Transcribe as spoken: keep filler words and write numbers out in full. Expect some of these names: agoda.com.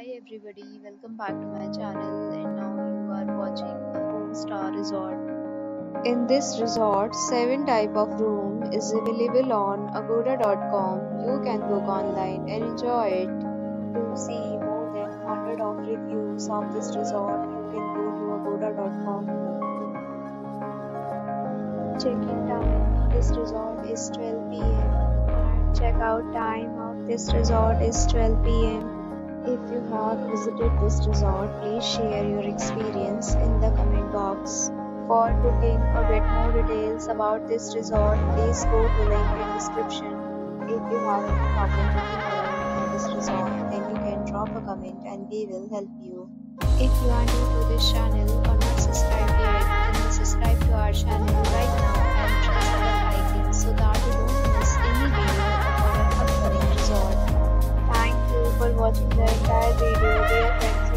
Hi everybody, welcome back to my channel, and now you are watching the four star resort. In this resort, seven type of room is available on agoda dot com. You can book online and enjoy it. To see more than one hundred of reviews of this resort, you can go to agoda dot com. Check-in time of this resort is twelve p m and check-out time of this resort is twelve p m If you have visited this resort, please share your experience in the comment box. For booking or get more details about this resort, please go to the link in description. If you have any problem booking around in this resort, then you can drop a comment and we will help you. If you are new to this channel or not subscribed yet, then subscribe to our channel right now and press the bell icon so that you don't miss any video of our upcoming resort. Watching the entire video, dear friends.